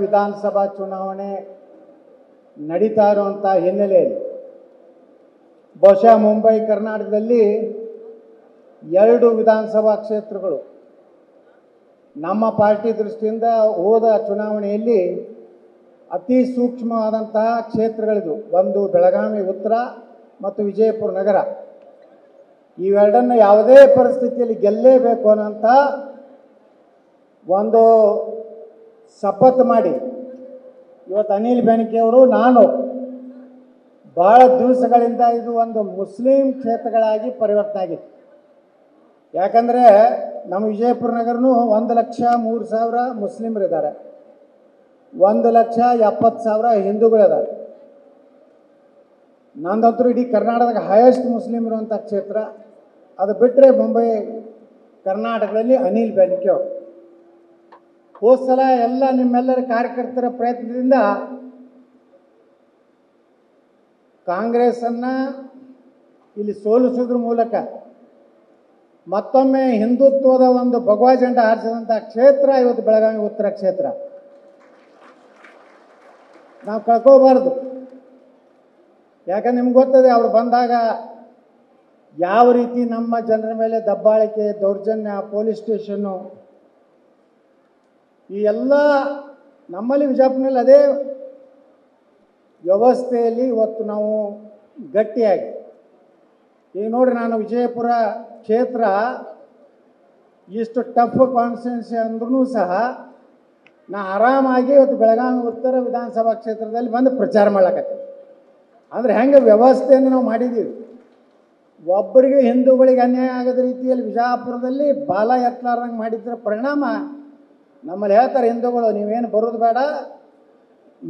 ವಿಧಾನಸಭಾ ಚುನಾವಣೆ ನಡೀತಾ ಇರುವಂತ ಹಿನ್ನೆಲೆಯಲ್ಲಿ ಬಹುಶಃ ಮುಂಬೈ ಕರ್ನಾಟಕದಲ್ಲಿ ಎರಡು ವಿಧಾನಸಭಾ ಕ್ಷೇತ್ರಗಳು ನಮ್ಮ ಪಾರ್ಟಿ ದೃಷ್ಟಿಯಿಂದ ಹೋದ ಚುನಾವಣೆಯಲ್ಲಿ ಅತಿ ಸೂಕ್ಷ್ಮವಾದಂತ ಕ್ಷೇತ್ರಗಳಿದು ಒಂದು ಬೆಳಗಾವಿ ಉತ್ತರ ಮತ್ತು ವಿಜಯಪುರ ನಗರ ಇವೆರಡನ್ನ ಯಾವುದೇ ಪರಿಸ್ಥಿತಿಯಲ್ಲಿ ಗೆಲ್ಲಲೇಬೇಕು ಅಂತ ಒಂದು शपथ माड़ी इवत्तु अनिल बेनकी अवरु नानु बहळ दिवसगळिंद इदु ओंदु मुस्लिम क्षेत्रगळागि परिवर्तने आगिदे याकंद्रे नम्म विजयपुर नगरनु 1,03,000 मुस्लिमरु इद्दारे 1,70,000 हिंदूगळु इद्दारे नंदंतु इडी कर्नाटकद हायेस्ट मुस्लिम इरुवंत क्षेत्र अदु बिट्रे मुंबई कर्नाटकदल्लि अनिल बेनकी अवरु ಹೋದ ಸಲ ಎಲ್ಲ ನಿಮ್ಮೆಲ್ಲರ ಕಾರ್ಯಕರ್ತರ ಪ್ರಯತ್ನದಿಂದ ಕಾಂಗ್ರೆಸ್ ಅನ್ನ ಇಲ್ಲಿ ಸೋಲಿಸುವುದರ ಮೂಲಕ ಮತ್ತೊಮ್ಮೆ ಹಿಂದುತ್ವದ ಒಂದು ಭಗವಾ ಜಂಡ ಹಾರಿಸಿದಂತ ಕ್ಷೇತ್ರ ಇವತ್ತು ಬೆಳಗಾವಿ ಉತ್ತರ ಕ್ಷೇತ್ರ. ನಾವು ಕಳ್ಕೋಬಾರದು. ಯಾಕಂದ್ರೆ ನಿಮಗೆ ಗೊತ್ತಿದೆ ಅವರು ಬಂದಾಗ ಯಾವ ರೀತಿ ನಮ್ಮ ಜನರ ಮೇಲೆ ದಬ್ಬಾಳಿಕೆ, ದೌರ್ಜನ್ಯ, ಪೊಲೀಸ್ ಸ್ಟೇಷನ್ ಈ ಎಲ್ಲ ನಮ್ಮಲ್ಲಿ ವಿಜಯಪುರನಲ್ಲಿ ಅದೇ ವ್ಯವಸ್ಥೆಯಲ್ಲಿ ಇವತ್ತು ನಾವು ಗಟ್ಟಿಯಾಗಿ ಈಗ ನೋಡಿ ನಾನು ವಿಜಯಪುರ ಕ್ಷೇತ್ರ ಇಷ್ಟು ಟಫ್ ಕಾನ್ಸ್ಟಿಟ್ಯೂನ್ಸಿ ಅಂದ್ರೂ ಸಹ ನಾನು ಆರಾಮಾಗಿ ಇವತ್ತು ಬೆಳಗಾವಿ ಉತ್ತರ ವಿಧಾನಸಭಾ ಕ್ಷೇತ್ರದಲ್ಲಿ ಬಂದು ಪ್ರಚಾರ ಮಾಡಕತ್ತೀನಿ. ಅಂದರೆ ಹೆಂಗೆ ವ್ಯವಸ್ಥೆಯನ್ನು ನಾವು ಮಾಡಿದ್ದೀವಿ, ಒಬ್ಬರಿಗೆ ಹಿಂದೂಗಳಿಗೆ ಅನ್ಯಾಯ ಆಗದ ರೀತಿಯಲ್ಲಿ ವಿಜಯಪುರದಲ್ಲಿ ಬಾಲ ಎತ್ತಲಾರ್ದಂಗೆ ಮಾಡಿದ್ದರ ಪರಿಣಾಮ ನಮ್ಮಲ್ಲಿ ಹೇಳ್ತಾರೆ ಹಿಂದೂಗಳು ನೀವೇನು ಬರೋದು ಬೇಡ,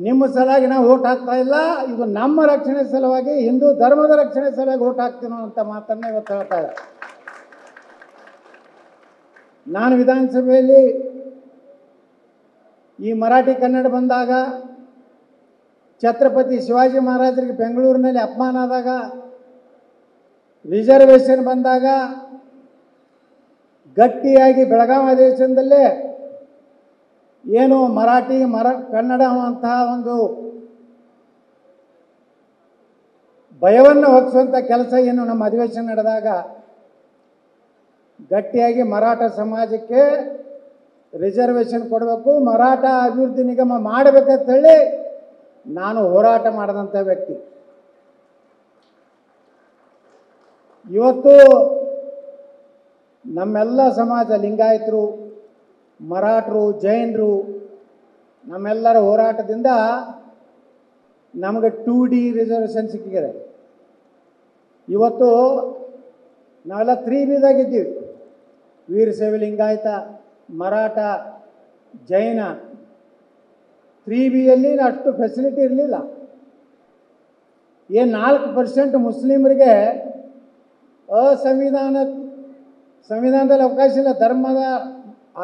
ನಿಮ್ಮ ಸಲುವಾಗಿ ನಾವು ಓಟ್ ಹಾಕ್ತಾ ಇಲ್ಲ, ಇದು ನಮ್ಮ ರಕ್ಷಣೆ ಸಲುವಾಗಿ ಹಿಂದೂ ಧರ್ಮದ ರಕ್ಷಣೆ ಸಲುವಾಗಿ ಓಟ್ ಹಾಕ್ತೀನೋ ಅಂತ ಮಾತನ್ನು ಇವತ್ತು ಹೇಳ್ತಾ ಇದ್ದಾರೆ. ನಾನು ವಿಧಾನಸಭೆಯಲ್ಲಿ ಈ ಮರಾಠಿ ಕನ್ನಡ ಬಂದಾಗ, ಛತ್ರಪತಿ ಶಿವಾಜಿ ಮಹಾರಾಜರಿಗೆ ಬೆಂಗಳೂರಿನಲ್ಲಿ ಅಪಮಾನ ಆದಾಗ, ರಿಸರ್ವೇಷನ್ ಬಂದಾಗ ಗಟ್ಟಿಯಾಗಿ ಬೆಳಗಾವಿ ದೇಶದಲ್ಲೇ ಏನು ಮರಾಠಿ ಕನ್ನಡ ಅಂತಹ ಒಂದು ಭಯವನ್ನು ಹೊಕ್ಕಿಸುವಂಥ ಕೆಲಸ ಏನು ನಮ್ಮ ಅಧಿವೇಶನ ನಡೆದಾಗ ಗಟ್ಟಿಯಾಗಿ ಮರಾಠ ಸಮಾಜಕ್ಕೆ ರಿಸರ್ವೇಷನ್ ಕೊಡಬೇಕು, ಮರಾಠ ಅಭಿವೃದ್ಧಿ ನಿಗಮ ಮಾಡಬೇಕಂತ ಹೇಳಿ ನಾನು ಹೋರಾಟ ಮಾಡಿದಂಥ ವ್ಯಕ್ತಿ. ಇವತ್ತು ನಮ್ಮೆಲ್ಲ ಸಮಾಜ ಲಿಂಗಾಯತರು, ಮರಾಠರು, ಜೈನರು ನಮ್ಮೆಲ್ಲರ ಹೋರಾಟದಿಂದ ನಮಗೆ 2D ರಿಸರ್ವೇಷನ್ ಸಿಕ್ಕಿದೆ. ಇವತ್ತು ನಾವೆಲ್ಲ 3Bದಾಗಿದ್ದೀವಿ. ವೀರಶೈವ ಲಿಂಗಾಯತ, ಮರಾಠ, ಜೈನ 3Bಯಲ್ಲಿ ಅಷ್ಟು ಫೆಸಿಲಿಟಿ ಇರಲಿಲ್ಲ. ಏನು 4% ಮುಸ್ಲಿಮರಿಗೆ ಸಂವಿಧಾನದಲ್ಲಿ ಅವಕಾಶ ಇಲ್ಲ, ಧರ್ಮದ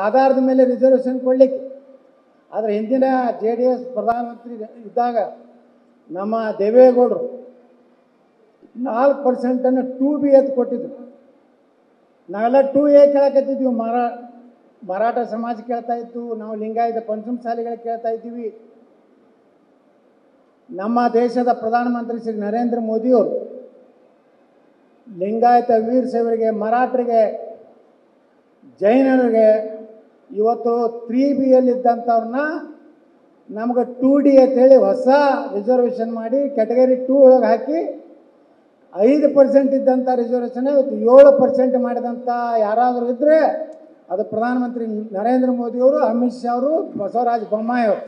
ಆಧಾರದ ಮೇಲೆ ರಿಸರ್ವೇಷನ್ ಕೊಡಲಿಕ್ಕೆ. ಆದರೆ ಹಿಂದಿನ JDS ಪ್ರಧಾನಮಂತ್ರಿ ಇದ್ದಾಗ ನಮ್ಮ ದೇವೇಗೌಡರು 4%ಅನ್ನು 2B ಅಂತ ಕೊಟ್ಟಿದ್ರು. ನಾವೆಲ್ಲ 2A ಕೇಳಕತ್ತಿದ್ವಿ, ಮರಾಠ ಸಮಾಜ ಕೇಳ್ತಾ ಇತ್ತು, ನಾವು ಲಿಂಗಾಯತ ಪಂಚಮಸಾಲಿಗಳು ಕೇಳ್ತಾ ಇದ್ದೀವಿ. ನಮ್ಮ ದೇಶದ ಪ್ರಧಾನಮಂತ್ರಿ ಶ್ರೀ ನರೇಂದ್ರ ಮೋದಿಯವರು ಲಿಂಗಾಯತ ವೀರಶೈವರಿಗೆ, ಮರಾಠರಿಗೆ, ಜೈನರಿಗೆ ಇವತ್ತು 3Bಯಲ್ಲಿದ್ದಂಥವ್ರನ್ನ ನಮ್ಗೆ 2D ಅಂತೇಳಿ ಹೊಸ ರಿಸರ್ವೇಷನ್ ಮಾಡಿ ಕ್ಯಾಟಗರಿ 2 ಒಳಗೆ ಹಾಕಿ 5% ಇದ್ದಂಥ ರಿಸರ್ವೇಷನ್ ಇವತ್ತು 7% ಮಾಡಿದಂಥ ಯಾರಾದರೂ ಇದ್ದರೆ ಅದು ಪ್ರಧಾನಮಂತ್ರಿ ನರೇಂದ್ರ ಮೋದಿಯವರು, ಅಮಿತ್ ಶಾ ಅವರು, ಬಸವರಾಜ ಬೊಮ್ಮಾಯಿ ಅವರು.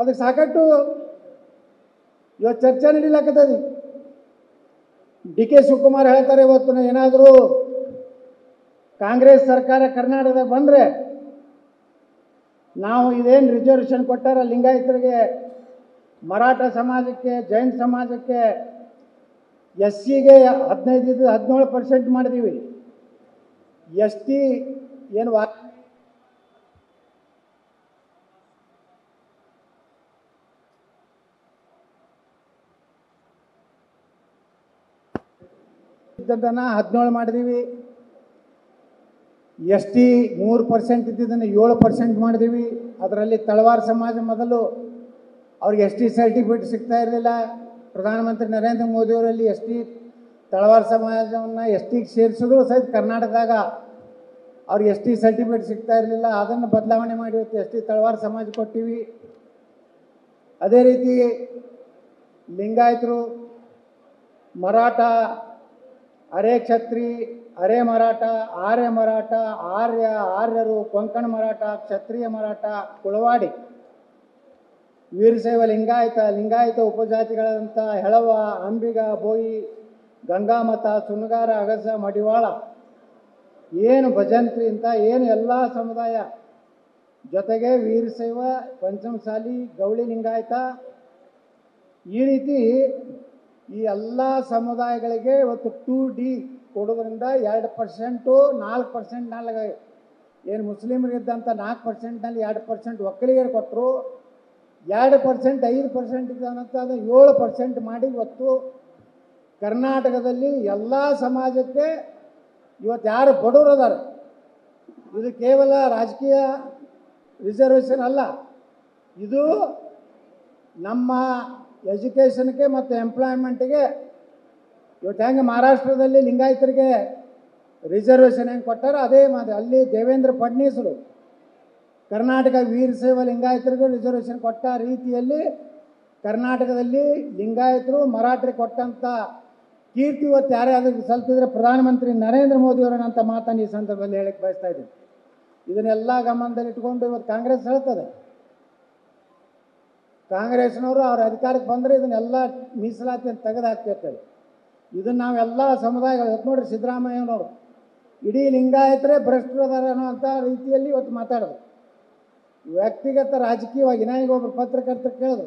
ಅದಕ್ಕೆ ಸಾಕಷ್ಟು ಇವತ್ತು ಚರ್ಚೆ ನಡೀಲಾಕತ್ತದ. DK ಶಿವಕುಮಾರ್ ಹೇಳ್ತಾರೆ ಇವತ್ತು ಏನಾದರೂ ಕಾಂಗ್ರೆಸ್ ಸರ್ಕಾರ ಕರ್ನಾಟಕದಾಗ ಬಂದರೆ ನಾವು ಇದೇನು ರಿಸರ್ವೇಷನ್ ಕೊಟ್ಟಾರ ಲಿಂಗಾಯತರಿಗೆ, ಮರಾಠ ಸಮಾಜಕ್ಕೆ, ಜೈನ ಸಮಾಜಕ್ಕೆ, SCಗೆ 17% ಮಾಡಿದೀವಿ, ST ಏನು ಇದ್ದಂಥ 17 ಮಾಡಿದೀವಿ, एस टी 3% इद्दिದ್ದನ್ನು 7% ಮಾಡಿದೀವಿ। ಅದರಲ್ಲಿ ತಳವಾರ ಸಮಾಜ ಮೊದಲು ಅವರಿಗೆ एस टी ಸರ್ಟಿಫಿಕೇಟ್ ಸಿಗ್ತಾ ಇರಲಿಲ್ಲ। ಪ್ರಧಾನಮಂತ್ರಿ ನರೇಂದ್ರ ಮೋದಿ ಅವರಲ್ಲಿ एस टी ತಳವಾರ ಸಮಾಜವನ್ನು एस ಟಿ ಸೇರಿಸಿದ್ರು ಸಹಿತ ಕರ್ನಾಟಕದಾಗ ಅವರಿಗೆ एस टी ಸರ್ಟಿಫಿಕೇಟ್ ಸಿಗ್ತಾ ಇರಲಿಲ್ಲ। ಅದನ್ನ ಬದಲಾವಣೆ ಮಾಡಿ एस टी ತಳವಾರ ಸಮಾಜ ಕೊಟ್ಟಿವಿ। ಅದೇ ರೀತಿ ಲಿಂಗಾಯತರು ಮರಾಠ ಅರೆ ಕ್ಷತ್ರಿ आर्य मराठा आर्य आर्यरू कोंकण मराठा क्षत्रिय मराठा कुळवाडी वीरशैव लिंगायत लिंगायत उपजातिगळंत हेळव अंबिग बोयि गंगामत सुनगार अगस मडिवाळ ಏನು ಭಜಂತ್ರಿ ಅಂತ ಏನು ಎಲ್ಲ ಸಮುದಾಯ ಜೊತೆಗೆ ವೀರಶೈವ ಪಂಚಮಸಾಲಿ ಗೌಳಿ ಲಿಂಗಾಯತ ಈ ರೀತಿ ಈ ಎಲ್ಲ ಸಮುದಾಯಗಳಿಗೆ ಇವತ್ತು 2D ಕೊಡೋದ್ರಿಂದ 2% 4% ನಲ್ಲಿ ಏನು ಮುಸ್ಲಿಮರಿದ್ದಂತ 4% ನಲ್ಲಿ 2% ಒಕ್ಕಲಿಗರು ಕೊಟ್ಟರು। 2% 5% ಇದ್ದಂತ ಅದು 7% ಮಾಡಿ ಇವತ್ತು ಕರ್ನಾಟಕದಲ್ಲಿ ಎಲ್ಲ ಸಮಾಜಕ್ಕೆ ಇವತ್ತು ಯಾರು ಬಡವರು ಇದ್ದಾರೆ ಇದು ಕೇವಲ ರಾಜಕೀಯ ರಿಸರ್ವೇಷನ್ ಅಲ್ಲ, ಇದು ನಮ್ಮ एजुकेशन के मत एंप्लॉयमेंट के इवत हे महाराष्ट्र लिंगायतर के रिजर्वेशन हे कोट्टार अदे मात्र अल्ली देवेंद्र फडणवीस कर्नाटक वीरशैव लिंगायतर के रिजर्वेशन कोट्ट रीतियल्ली कर्नाटक लिंगायतर मराठर कोट्टंत कीर्ति इवत यारे अदु सल्तिद्रे प्रधानमंत्री नरेंद्र मोदी अवरन्त मातन्न ई संदर्भदल्ली हेळक्के बयस्ता इद्दीनि। इदन्नेल्ल गमनदल्लि इट्कोंडु इवत कांग्रेस हेळ्तदे ಕಾಂಗ್ರೆಸ್ನವರು ಅವರ ಅಧಿಕಾರಕ್ಕೆ ಬಂದರೆ ಇದನ್ನೆಲ್ಲ ಮೀಸಲಾತಿಯನ್ನು ತೆಗೆದು ಹಾಕ್ತಿರ್ತಾರೆ। ಇದನ್ನ ನಾವೆಲ್ಲ ಸಮುದಾಯಗಳು ಇವತ್ತು ನೋಡ್ರಿ ಸಿದ್ದರಾಮಯ್ಯನವರು ಇಡೀ ಲಿಂಗಾಯತರೇ ಭ್ರಷ್ಟರು ಅದಾರ ಅನ್ನೋಂಥ ರೀತಿಯಲ್ಲಿ ಇವತ್ತು ಮಾತಾಡೋದು ವ್ಯಕ್ತಿಗತ ರಾಜಕೀಯವಾಗಿ ನನಗೆ ಒಬ್ಬರು ಪತ್ರಕರ್ತರು ಕೇಳಿದ್ರು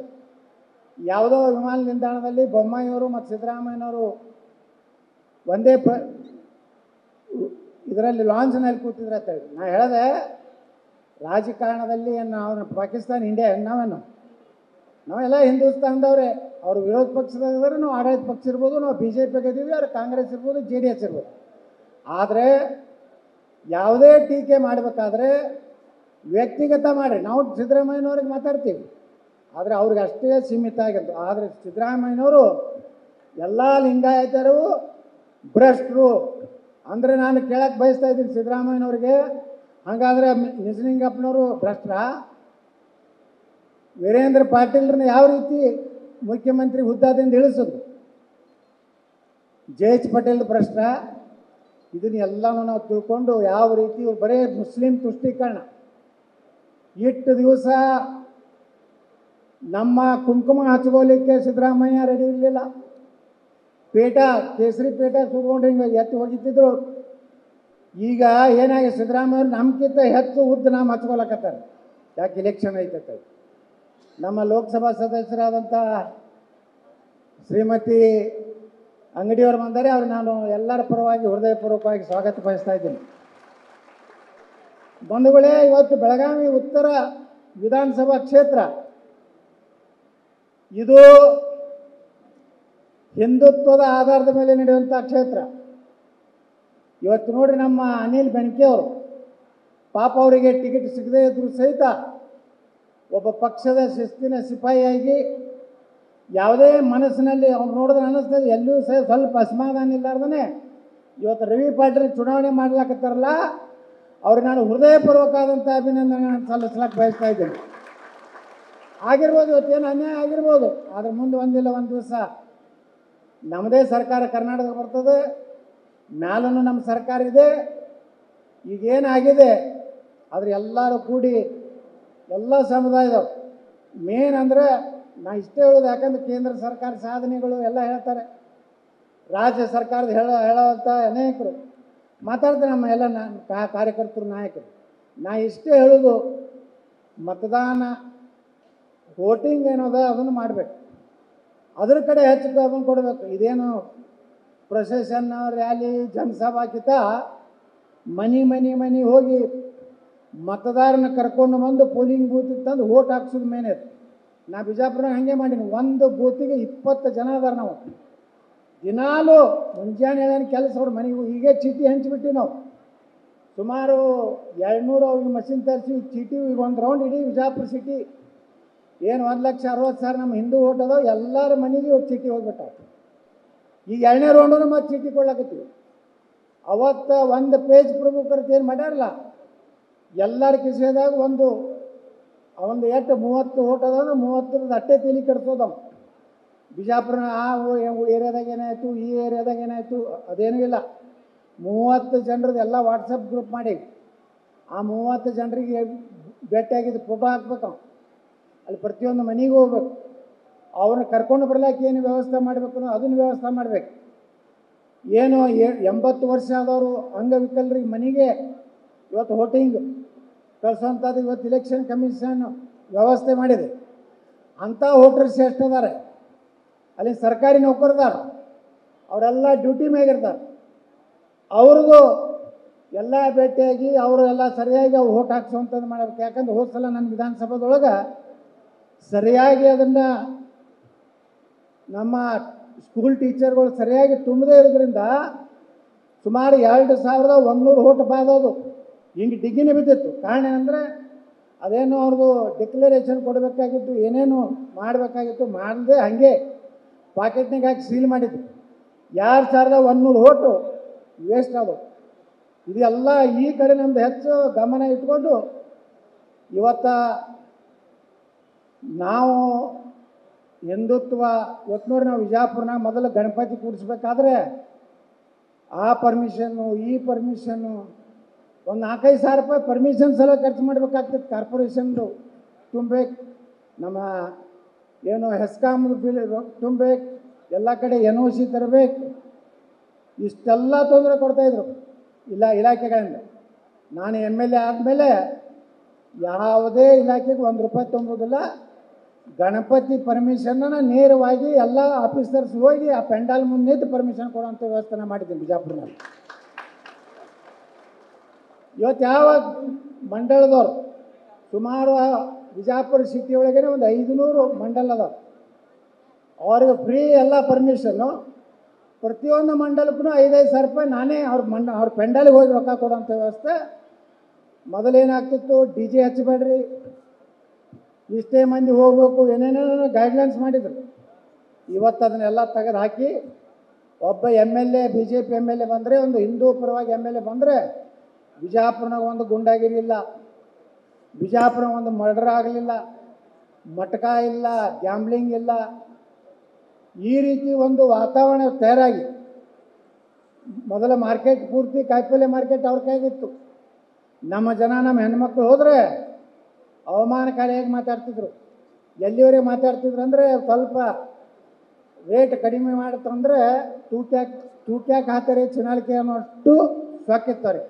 ಯಾವುದೋ ವಿಮಾನ ನಿಲ್ದಾಣದಲ್ಲಿ ಬೊಮ್ಮಾಯಿಯವರು ಮತ್ತು ಸಿದ್ದರಾಮಯ್ಯನವರು ಒಂದೇ ಇದರಲ್ಲಿ ಲಾಂಚ್ನಲ್ಲಿ ಕೂತಿದ್ರು ಅಂತ ಹೇಳಿ ನಾನು ಹೇಳಿದೆ ರಾಜಕಾರಣದಲ್ಲಿ ನಾವು ಪಾಕಿಸ್ತಾನ ಇಂಡಿಯಾ ನಾವೇನು ನಾವೆಲ್ಲ ಹಿಂದೂಸ್ತಾನದವರೇ, ಅವರು ವಿರೋಧ ಪಕ್ಷದಾಗಿದ್ದಾರೆ, ನಾವು ಆಡಳಿತ ಪಕ್ಷ ಇರ್ಬೋದು, ನಾವು ಬಿ ಜೆ ಪಿಗೆ ಇದ್ದೀವಿ, ಅವರು ಕಾಂಗ್ರೆಸ್ ಇರ್ಬೋದು, ಜೆ ಡಿ ಎಸ್ ಇರ್ಬೋದು। ಆದರೆ ಯಾವುದೇ ಟೀಕೆ ಮಾಡಬೇಕಾದ್ರೆ ವ್ಯಕ್ತಿಗತ ಮಾಡಿ ನಾವು ಸಿದ್ದರಾಮಯ್ಯನವ್ರಿಗೆ ಮಾತಾಡ್ತೀವಿ, ಆದರೆ ಅವ್ರಿಗೆ ಅಷ್ಟೇ ಸೀಮಿತ ಆಗಿತ್ತು। ಆದರೆ ಸಿದ್ದರಾಮಯ್ಯನವರು ಎಲ್ಲ ಲಿಂಗಾಯತರು ಭ್ರಷ್ಟರು ಅಂದರೆ ನಾನು ಕೇಳಕ್ಕೆ ಬಯಸ್ತಾ ಇದ್ದೀನಿ ಸಿದ್ದರಾಮಯ್ಯನವ್ರಿಗೆ, ಹಾಗಾದರೆ ನಿಜಲಿಂಗಪ್ಪನವರು ಭ್ರಷ್ಟರ? ವೀರೇಂದ್ರ ಪಾಟೀಲ್ರನ್ನ ಯಾವ ರೀತಿ ಮುಖ್ಯಮಂತ್ರಿ ಹುದ್ದಾದಿಂದ ಇಳಿಸಿದ್ರು? ಜೆ ಎಚ್ ಪಟೇಲ್ ಭ್ರಷ್ಟ? ಇದನ್ನೆಲ್ಲನೂ ನಾವು ತಿಳ್ಕೊಂಡು ಯಾವ ರೀತಿ ಬರೇ ಮುಸ್ಲಿಂ ತುಷ್ಟೀಕರಣ ಇಟ್ಟು ದಿವಸ ನಮ್ಮ ಕುಂಕುಮ ಹಚ್ಕೋಲಿಕ್ಕೆ ಸಿದ್ದರಾಮಯ್ಯ ರೆಡಿ ಇರಲಿಲ್ಲ। ಪೇಟ ಕೇಸರಿ ಪೇಟ ಸುರ್ಕೊಂಡು ಹಿಂಗೆ ಎತ್ತಿ ಹೋಗಿತ್ತಿದ್ರು। ಈಗ ಏನಾಗಿ ಸಿದ್ದರಾಮಯ್ಯ ನಮ್ಗಿಂತ ಹೆಚ್ಚು ಉದ್ದ ನಮ್ಮ ಹಚ್ಕೊಳಕತ್ತಾರೆ, ಯಾಕೆ ಇಲೆಕ್ಷನ್ ಐತತ್ತ। ನಮ್ಮ ಲೋಕಸಭಾ ಸದಸ್ಯರಾದಂಥ ಶ್ರೀಮತಿ ಅಂಗಡಿಯವರು ಬಂದರೆ ಅವ್ರು ನಾನು ಎಲ್ಲರ ಪರವಾಗಿ ಹೃದಯಪೂರ್ವಕವಾಗಿ ಸ್ವಾಗತ ಬಯಸ್ತಾ ಇದ್ದೀನಿ। ಬಂಧುಗಳೇ, ಇವತ್ತು ಬೆಳಗಾವಿ ಉತ್ತರ ವಿಧಾನಸಭಾ ಕ್ಷೇತ್ರ ಇದು ಹಿಂದುತ್ವದ ಆಧಾರದ ಮೇಲೆ ನಡೆಯುವಂಥ ಕ್ಷೇತ್ರ। ಇವತ್ತು ನೋಡಿ ನಮ್ಮ ಅನಿಲ್ ಬೆನಕಿ ಅವರು ಪಾಪ ಅವರಿಗೆ ಟಿಕೆಟ್ ಸಿಗದೇ ಇದ್ರೂ ಸಹಿತ ಒಬ್ಬ ಪಕ್ಷದ ಶಿಸ್ತಿನ ಸಿಪಾಯಿಯಾಗಿ ಯಾವುದೇ ಮನಸ್ಸಿನಲ್ಲಿ ಅವ್ರು ನೋಡಿದ್ರೆ ಅನ್ನಿಸ್ತದೆ ಎಲ್ಲೂ ಸಹ ಸ್ವಲ್ಪ ಅಸಮಾಧಾನ ಇಲ್ಲಾರ್ದೇ ಇವತ್ತು ರವಿ ಪಾಟೀಲ್ ಚುನಾವಣೆ ಮಾಡ್ಲಾಕತ್ತಾರಲ್ಲ ಅವ್ರಿಗೆ ನಾನು ಹೃದಯಪೂರ್ವಕವಾದಂಥ ಅಭಿನಂದನೆಗಳನ್ನು ಸಲ್ಲಿಸ್ಲಕ್ಕೆ ಬಯಸ್ತಾ ಇದ್ದೀನಿ। ಆಗಿರ್ಬೋದು ಇವತ್ತೇನು ಅನ್ಯಾಯ ಆಗಿರ್ಬೋದು, ಆದರೆ ಮುಂದೆ ಒಂದಿಲ್ಲ ಒಂದು ದಿವಸ ನಮ್ಮದೇ ಸರ್ಕಾರ ಕರ್ನಾಟಕ ಬರ್ತದೆ, ಮ್ಯಾಲೂ ನಮ್ಮ ಸರ್ಕಾರ ಇದೆ। ಈಗೇನಾಗಿದೆ ಆದರೆ ಎಲ್ಲರೂ ಕೂಡಿ ಎಲ್ಲ ಸಮುದಾಯದವರು ಮೇನ್ ಅಂದರೆ ನಾ ಇಷ್ಟೇ ಹೇಳೋದು, ಯಾಕಂದ್ರೆ ಕೇಂದ್ರ ಸರ್ಕಾರ ಸಾಧನೆಗಳು ಎಲ್ಲ ಹೇಳ್ತಾರೆ, ರಾಜ್ಯ ಸರ್ಕಾರದ ಹೇಳುವಂಥ ಅನೇಕರು ಮಾತಾಡ್ತಾರೆ, ನಮ್ಮ ಎಲ್ಲ ಕಾರ್ಯಕರ್ತರು ನಾಯಕರು। ನಾ ಇಷ್ಟೇ ಹೇಳೋದು, ಮತದಾನ ವೋಟಿಂಗ್ ಏನೋದು ಅದನ್ನು ಮಾಡಬೇಕು, ಅದ್ರ ಕಡೆ ಹೆಚ್ಚು ಗಮನ ಕೊಡಬೇಕು। ಇದೇನು ಪ್ರೊಸೆಷನ್ ರ್ಯಾಲಿ ಜನಸಭಾಕಿತ ಮನಿ ಮನಿ ಮನಿ ಹೋಗಿ ಮತದಾರನ ಕರ್ಕೊಂಡು ಬಂದು ಪೋಲಿಂಗ್ ಬೂತಿಗೆ ತಂದು ಓಟ್ ಹಾಕ್ಸೋದು ಮೇನೆ। ನಾ ಬಿಜಾಪುರನಾಗ ಹಾಗೆ ಮಾಡೀನಿ, ಒಂದು ಬೂತಿಗೆ 20 ಜನ ಅದಾರ ನಾವು। ದಿನಾಲೂ ಮುಂಜಾನೆ ಹೇಳೋಣ ಕೆಲಸ ಅವ್ರ ಮನೆಗೂ ಹೀಗೆ ಚೀಟಿ ಹಂಚಿಬಿಟ್ಟು ನಾವು ಸುಮಾರು 200 ಮಷಿನ್ ತರಿಸಿ ಚೀಟಿ ಈಗ ಒಂದು ರೌಂಡ್ ಇಡಿ ವಿಜಯಪುರ ಸಿಟಿ ಏನು 1,60,000 ನಮ್ಮ ಹಿಂದೂ ಓಟ್ ಅದಾವ ಎಲ್ಲರ ಮನೆಗೆ ಒಂದು ಚೀಟಿ ಹೋಗ್ಬಿಟ್ಟಾವ. ಈಗ 2ನೇ ರೌಂಡನ್ನು ಮತ್ತೆ ಚೀಟಿ ಕೊಡ್ಲಾಕತ್ತೀವಿ. ಅವತ್ತು ಒಂದು ಪೇಜ್ ಪ್ರಮುಖರದ್ದು ಏನು ಮಾಡ್ಯಾರಲ್ಲ ಎಲ್ಲರ ಕಿಸೆದಾಗ ಒಂದು ಅವಂದು ಎಷ್ಟು 30 ಓಟ್ ಅದಾವ 30ರದ ಅಟ್ಟೆ ತಲೆ ಕಟ್ಸೋದವ್. ಬಿಜಾಪುರನ ಆ ಏರಿಯಾದಾಗ ಏನಾಯಿತು ಈ ಏರಿಯಾದಾಗ ಏನಾಯಿತು ಅದೇನೂ ಇಲ್ಲ. 30 ಜನರದೆಲ್ಲ ವಾಟ್ಸಪ್ ಗ್ರೂಪ್ ಮಾಡಿ ಆ 30 ಜನರಿಗೆ ಭೇಟಿಯಾಗಿದ್ದು ಫೋಟೋ ಹಾಕ್ಬೇಕು. ಅಲ್ಲಿ ಪ್ರತಿಯೊಂದು ಮನೆಗೂ ಹೋಗ್ಬೇಕು, ಅವ್ರನ್ನ ಕರ್ಕೊಂಡು ಬರ್ಲಿಕ್ಕೆ ಏನು ವ್ಯವಸ್ಥೆ ಮಾಡಬೇಕು ಅದನ್ನು ವ್ಯವಸ್ಥೆ ಮಾಡಬೇಕು. ಏನು 80 ವರ್ಷ ಆದವರು ಅಂಗವಿಕಲರಿಗೆ ಮನೆಗೆ ಇವತ್ತು ವೋಟಿಂಗ್ ಕಳಿಸೋಂಥದ್ದು ಇವತ್ತು ಇಲೆಕ್ಷನ್ ಕಮಿಷನ್ ವ್ಯವಸ್ಥೆ ಮಾಡಿದೆ. ಅಂಥ ವೋಟರ್ಸ್ ಎಷ್ಟಿದ್ದಾರೆ ಅಲ್ಲಿ ಸರ್ಕಾರಿ ನೌಕರದಾರ ಅವರೆಲ್ಲ ಡ್ಯೂಟಿ ಮೇಗಿರ್ತಾರೆ, ಅವ್ರಿಗೂ ಎಲ್ಲ ಭೇಟಿಯಾಗಿ ಅವರೆಲ್ಲ ಸರಿಯಾಗಿ ಅವ್ರು ಓಟ್ ಹಾಕ್ಸೋವಂಥದ್ದು ಮಾಡಬೇಕು. ಯಾಕಂದ್ರೆ ಹೋದ ಸಲ ನನ್ನ ವಿಧಾನಸಭಾದೊಳಗೆ ಸರಿಯಾಗಿ ಅದನ್ನು ನಮ್ಮ ಸ್ಕೂಲ್ ಟೀಚರ್ಗಳು ಸರಿಯಾಗಿ ತುಂಬದೇ ಇರೋದ್ರಿಂದ ಸುಮಾರು 2,100 ಓಟ್ ಬಾದೋದು ಹಿಂಗೆ ಡಿಗ್ಗಿನೇ ಬಿದ್ದಿತ್ತು. ಕಾರಣ ಏನಂದರೆ ಅದೇನು ಅವ್ರದ್ದು ಡಿಕ್ಲರೇಷನ್ ಕೊಡಬೇಕಾಗಿತ್ತು, ಏನೇನು ಮಾಡಬೇಕಾಗಿತ್ತು ಮಾಡದೆ ಹಾಗೆ ಪಾಕೆಟ್ನಾಗ ಹಾಕಿ ಸೀಲ್ ಮಾಡಿದ್ರು. 2,100 ಓಟು ವೇಸ್ಟ್ ಆದವು. ಇದೆಲ್ಲ ಈ ಕಡೆ ನಮ್ದು ಹೆಚ್ಚು ಗಮನ ಇಟ್ಕೊಂಡು ಇವತ್ತು ನಾವು ಹಿಂದುತ್ವ ಇವತ್ತು ನೋಡಿ ನಾವು ವಿಜಯಪುರನಾಗ ಮೊದಲು ಗಣಪತಿ ಕೂಡಿಸ್ಬೇಕಾದ್ರೆ ಆ ಪರ್ಮಿಷನ್ನು ಈ ಪರ್ಮಿಷನ್ನು ಒಂದು 4,500 ರೂಪಾಯಿ ಪರ್ಮಿಷನ್ ಸಲ ಖರ್ಚು ಮಾಡಬೇಕಾಗ್ತದೆ. ಕಾರ್ಪೊರೇಷನ್ದು ತುಂಬಬೇಕು, ನಮ್ಮ ಏನು ಹೆಸ್ಕಾಮ್ದು ಬಿಲ್ ತುಂಬಬೇಕು, ಎಲ್ಲ ಕಡೆ NOC ತರಬೇಕು, ಇಷ್ಟೆಲ್ಲ ತೊಂದರೆ ಕೊಡ್ತಾಯಿದ್ರು ಇಲ್ಲ ಇಲಾಖೆಗಳಿಂದ. ನಾನು MLA ಆದಮೇಲೆ ಯಾವುದೇ ಇಲಾಖೆಗೆ ₹1 ತುಂಬೋದಿಲ್ಲ. ಗಣಪತಿ ಪರ್ಮಿಷನನ್ನು ನೇರವಾಗಿ ಎಲ್ಲ ಆಫೀಸರ್ಸ್ ಹೋಗಿ ಆ ಪೆಂಡಾಲ್ ಮುಂದೆ ನಿಂತು ಪರ್ಮಿಷನ್ ಕೊಡೋಂಥ ವ್ಯವಸ್ಥೆ ಮಾಡಿದ್ದೀನಿ ಬಿಜಾಪುರನಲ್ಲಿ. ಇವತ್ತು ಯಾವ ಮಂಡಲದವರು ಸುಮಾರು ಬಿಜಾಪುರ ಸಿಟಿ ಒಳಗೇ ಒಂದು 500 ಮಂಡಲ ಅದಾವೆ. ಅವ್ರಿಗೆ ಫ್ರೀ ಎಲ್ಲ ಪರ್ಮಿಷನ್ನು, ಪ್ರತಿಯೊಂದು ಮಂಡಲಕ್ಕೂ ₹5,000 ನಾನೇ ಅವ್ರ ಪೆಂಡಾಲಿಗೆ ಹೋಗಿ ರೊಕ್ಕ ಕೊಡೋಂಥ ವ್ಯವಸ್ಥೆ. ಮೊದಲೇನಾಗ್ತಿತ್ತು DJ ಹಚ್ಚಬೇಡ್ರಿ, ಇಷ್ಟೇ ಮಂದಿ ಹೋಗಬೇಕು, ಏನೇನೇನೋ ಗೈಡ್ಲೈನ್ಸ್ ಮಾಡಿದರು. ಇವತ್ತು ಅದನ್ನೆಲ್ಲ ತೆಗೆದು ಹಾಕಿ ಒಬ್ಬ MLA BJP MLA ಬಂದರೆ ಒಂದು ಹಿಂದೂ ಪರವಾಗಿ MLA ಬಂದರೆ ಬಿಜಾಪುರನಾಗ ಒಂದು ಗುಂಡಾಗಿರಲಿಲ್ಲ, ಬಿಜಾಪುರ ಒಂದು ಮರ್ಡರ್ ಆಗಲಿಲ್ಲ, ಮಟಕ ಇಲ್ಲ, ಗ್ಯಾಂಬ್ಲಿಂಗ್ ಇಲ್ಲ. ಈ ರೀತಿ ಒಂದು ವಾತಾವರಣ ತಯಾರಾಗಿ ಮೊದಲ ಮಾರ್ಕೆಟ್ ಪೂರ್ತಿ ಕಾಯಿಪಲ್ಲೆ ಮಾರ್ಕೆಟ್ ಅವ್ರ ಕೈಗಿತ್ತು. ನಮ್ಮ ಜನ ನಮ್ಮ ಹೆಣ್ಮಕ್ಳು ಹೋದರೆ ಅವಮಾನಕಾರಿಯಾಗಿ ಮಾತಾಡ್ತಿದ್ರು. ಎಲ್ಲಿವರೆಗೆ ಮಾತಾಡ್ತಿದ್ರು ಅಂದರೆ ಸ್ವಲ್ಪ ರೇಟ್ ಕಡಿಮೆ ಮಾಡ್ತಂದರೆ ತೂಟ್ಯಾಕೆ ಹಾತಾರೆ ಚುನಾಳಿಕೆ ಅನ್ನೋಷ್ಟು ಸಾಕಿರ್ತಾರೆ.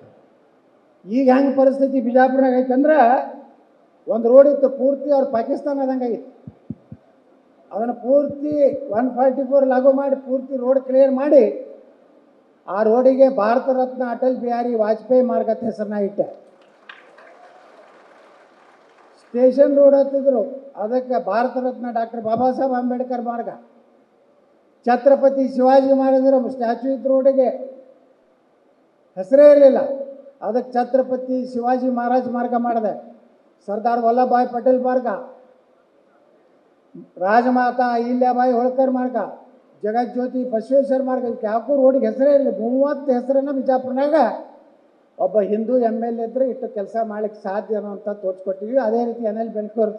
ಈಗ ಹೆಂಗೆ ಪರಿಸ್ಥಿತಿ ಬಿಜಾಪುರನಾಗ ಐತಂದ್ರೆ ಒಂದು ರೋಡ್ ಇತ್ತು ಪೂರ್ತಿ ಅವ್ರು ಪಾಕಿಸ್ತಾನ ಆದಂಗೆ ಆಗಿತ್ತು. ಅದನ್ನು ಪೂರ್ತಿ 144 ಲಾಗು ಮಾಡಿ ಪೂರ್ತಿ ರೋಡ್ ಕ್ಲಿಯರ್ ಮಾಡಿ ಆ ರೋಡಿಗೆ ಭಾರತ ರತ್ನ ಅಟಲ್ ಬಿಹಾರಿ ವಾಜಪೇಯಿ ಮಾರ್ಗ ಹೆಸರನ್ನ ಇಟ್ಟೆ. ಸ್ಟೇಷನ್ ರೋಡ್ ಹತ್ತಿದ್ರು, ಅದಕ್ಕೆ ಭಾರತ ರತ್ನ ಡಾಕ್ಟರ್ ಬಾಬಾ ಸಾಹೇಬ್ ಅಂಬೇಡ್ಕರ್ ಮಾರ್ಗ. ಛತ್ರಪತಿ ಶಿವಾಜಿ ಮಹಾರಾಜರ ಸ್ಟ್ಯಾಚ್ಯೂ ಇದ್ದ ರೋಡಿಗೆ ಹೆಸರೇ ಇರಲಿಲ್ಲ, ಅದಕ್ಕೆ ಛತ್ರಪತಿ ಶಿವಾಜಿ ಮಹಾರಾಜ್ ಮಾರ್ಗ ಮಾಡಿದೆ. ಸರ್ದಾರ್ ವಲ್ಲಭಭಾಯ್ ಪಟೇಲ್ ಮಾರ್ಗ, ರಾಜಮಾತಾ ಅಹಿಲ್ಯಾಬಾಯಿ ಹೋಳ್ಕರ್ ಮಾರ್ಗ, ಜಗಜ್ಯೋತಿ ಬಸವೇಶ್ವರ ಮಾರ್ಗ. ಯಾಕೂ ರೋಡಿಗೆ ಹೆಸರೇ ಇರಲಿ. 30 ಹೆಸರನ್ನು ಬಿಜಾಪುರನಾಗ ಒಬ್ಬ ಹಿಂದೂ MLA ಇದ್ದರೆ ಇಟ್ಟು ಕೆಲಸ ಮಾಡಲಿಕ್ಕೆ ಸಾಧ್ಯ ಅನ್ನೋ ಅಂತ ತೋರಿಸ್ಕೊಟ್ಟಿವಿ. ಅದೇ ರೀತಿ ಅನಿಲ್ ಬೆನಕಿ ಅವರು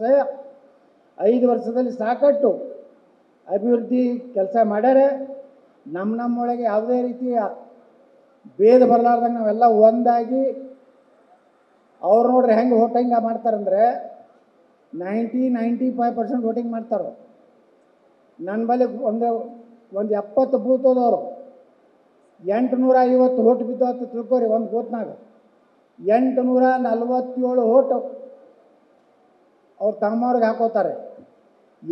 5 ವರ್ಷದಲ್ಲಿ ಸಾಕಷ್ಟು ಅಭಿವೃದ್ಧಿ ಕೆಲಸ ಮಾಡ್ಯಾರೆ. ನಮ್ಮೊಳಗೆ ಯಾವುದೇ ರೀತಿಯ ಭೇದ ಬರಲಾರ್ದಂಗೆ ನಾವೆಲ್ಲ ಒಂದಾಗಿ ಅವ್ರು ನೋಡ್ರಿ ಹೆಂಗೆ ವೋಟಿಂಗ್ ಮಾಡ್ತಾರಂದರೆ 95% ವೋಟಿಂಗ್ ಮಾಡ್ತಾರೆ. ನನ್ನ ಬಳಿ ಒಂದು 70 ಬೂತ್ ಹೋದವರು 850 ಓಟ್ ಬಿದ್ದು ಅಂತ ತಿಳ್ಕೊರಿ. ಒಂದು ಬೂತ್ನಾಗ 847 ಓಟು ಅವ್ರು ತಮ್ಮವ್ರಿಗೆ ಹಾಕೋತಾರೆ.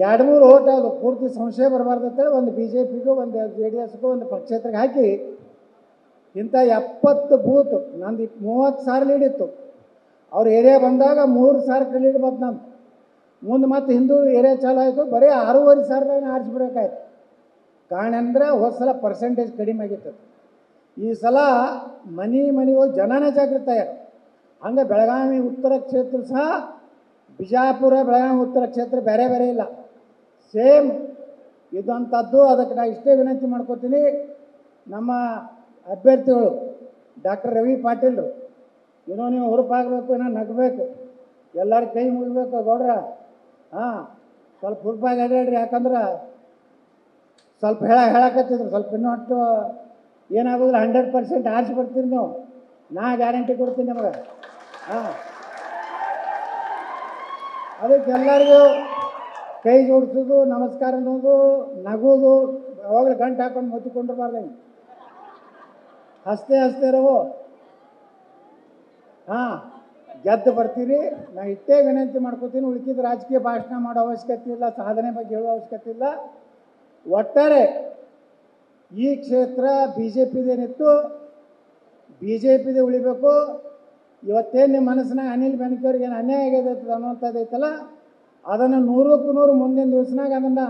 200 ಓಟ್ ಅದು ಪೂರ್ತಿ ಸಂಶಯ ಬರಬಾರ್ದು ಅಂತೇಳಿ ಒಂದು BJPಗೂ ಒಂದು JDSಗೂ ಒಂದು ಪಕ್ಷೇತ್ರಕ್ಕೆ ಹಾಕಿ ಇಂಥ 70 ಬೂತು ನಂದು 30,000 ಲೀಡ್ ಇತ್ತು. ಅವ್ರ ಏರಿಯಾ ಬಂದಾಗ 3,000 ಲೀಡ್ ಬಂತು ನಂದು. ಮುಂದೆ ಮತ್ತೆ ಹಿಂದೂ ಏರಿಯಾ ಚಾಲು ಆಯಿತು, ಬರೀ 6,500 ಆರಿಸ್ಬಿಡಬೇಕಾಯ್ತು. ಕಾರಣ ಅಂದರೆ ಹೋದ ಸಲ ಪರ್ಸೆಂಟೇಜ್ ಕಡಿಮೆ ಆಗಿತ್ತು. ಈ ಸಲ ಮನಿ ಮನಿಗೆ ಜನನೇ ಜಾಗೃತ ಯಾರು ಹಂಗೆ ಬೆಳಗಾವಿ ಉತ್ತರ ಕ್ಷೇತ್ರ ಸಹ ಬಿಜಾಪುರ ಬೆಳಗಾವಿ ಉತ್ತರ ಕ್ಷೇತ್ರ ಬೇರೆ ಬೇರೆ ಇಲ್ಲ ಸೇಮ್ ಇದಂಥದ್ದು ಅದಕ್ಕೆ ನಾನು ಇಷ್ಟೇ ವಿನಂತಿ ಮಾಡ್ಕೊತೀನಿ ನಮ್ಮ ಅಭ್ಯರ್ಥಿಗಳು ಡಾಕ್ಟರ್ ರವಿ ಪಾಟೀಲ್ರು ಏನೋ ನೀವು ಹುರುಪಾಗಬೇಕು ಏನೋ ನಗಬೇಕು ಎಲ್ಲರ ಕೈ ಮುಗಿಬೇಕು ಗೌಡ್ರ ಹಾಂ ಸ್ವಲ್ಪ ಹುರುಪಾಗಿ ಅಡ್ಯಾಡ್ರಿ ಯಾಕಂದ್ರೆ ಸ್ವಲ್ಪ ಹೇಳಕತ್ತಿದ್ರು ಸ್ವಲ್ಪ ಇನ್ನೊಟ್ಟು ಏನಾಗೋದಿಲ್ಲ 100% ಆರ್ಸಿ ಬರ್ತೀರಿ ನೀವು ನಾ ಗ್ಯಾರಂಟಿ ಕೊಡ್ತೀನಿ ನಿಮಗೆ ಹಾಂ ಅದಕ್ಕೆಲ್ಲರಿಗೂ ಕೈ ಜೋಡಿಸೋದು ನಮಸ್ಕಾರ ಅನ್ನೋದು ನಗೋದು ಯಾವಾಗಲೂ ಗಂಟು ಹಾಕೊಂಡು ಮುತ್ತಿಕೊಂಡಿರಬಾರ್ದು ಹಸ್ತೆ ಹಸ್ತೆ ಇರೋವು ಹಾಂ ಗೆದ್ದು ಬರ್ತೀರಿ ನಾ ಇಟ್ಟೇ ವಿನಂತಿ ಮಾಡ್ಕೋತೀನಿ ಉಳಿಕಿದ ರಾಜಕೀಯ ಭಾಷಣ ಮಾಡೋ ಅವಶ್ಯಕತೆ ಇಲ್ಲ ಸಾಧನೆ ಬಗ್ಗೆ ಹೇಳೋ ಅವಶ್ಯಕತೆ ಇಲ್ಲ ಒಟ್ಟಾರೆ ಈ ಕ್ಷೇತ್ರ ಬಿಜೆಪಿದೇನಿತ್ತು ಬಿಜೆಪಿದೇ ಉಳಿಬೇಕು ಇವತ್ತೇನು ನಿಮ್ಮ ಮನಸ್ಸಿನಾಗ ಅನಿಲ್ ಬೆನಕಿ ಅವರಿಗೆ ಏನು ಅನ್ಯಾಯ ಆಗಿದೆ ಅನ್ನೋಂಥದ್ದೈತಲ್ಲ ಅದನ್ನು 100% ಮುಂದಿನ ದಿವಸನಾಗ ಅದನ್ನು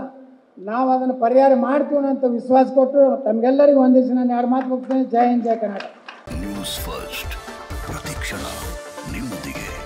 ನಾವು ಅದನ್ನು ಪರಿಹಾರ ಮಾಡ್ತೀವಿ ಅಂತ ವಿಶ್ವಾಸ ಕೊಟ್ಟು ತಮಗೆಲ್ಲರಿಗೂ ಒಂದು ದಿವಸ ನಾನು ಎರಡು ಮಾತು ಮುಗಿಸ್ತೇನೆ ಜೈ ಹಿಂದ್ ಜೈ ಕರ್ನಾಟಕ ನ್ಯೂಸ್ ಫಸ್ಟ್ ಪ್ರತಿಕ್ಷಣ ನಿಮ್ಮೊಂದಿಗೆ